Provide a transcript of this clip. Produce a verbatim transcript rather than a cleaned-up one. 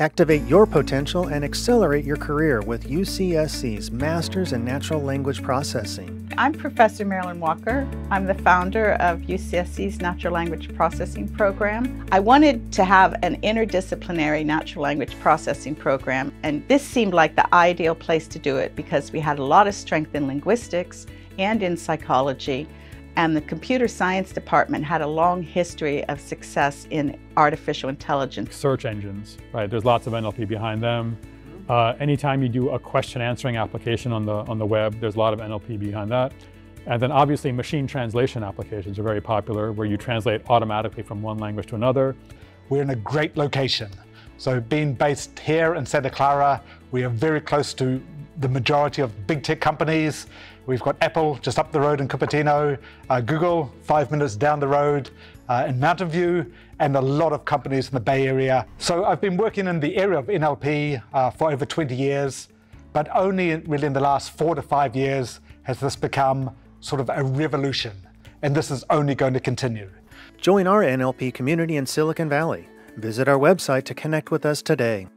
Activate your potential and accelerate your career with U C S C's Masters in Natural Language Processing. I'm Professor Marilyn Walker. I'm the founder of U C S C's Natural Language Processing program. I wanted to have an interdisciplinary natural language processing program, and this seemed like the ideal place to do it because we had a lot of strength in linguistics and in psychology. And the computer science department had a long history of success in artificial intelligence. Search engines, right? There's lots of N L P behind them. Uh, anytime you do a question answering application on the, on the web, there's a lot of N L P behind that. And then obviously machine translation applications are very popular, where you translate automatically from one language to another. We're in a great location. So being based here in Santa Clara, we are very close to the majority of big tech companies. We've got Apple just up the road in Cupertino, uh, Google five minutes down the road uh, in Mountain View, and a lot of companies in the Bay Area. So I've been working in the area of N L P uh, for over twenty years, but only really in the last four to five years has this become sort of a revolution. And this is only going to continue. Join our N L P community in Silicon Valley. Visit our website to connect with us today.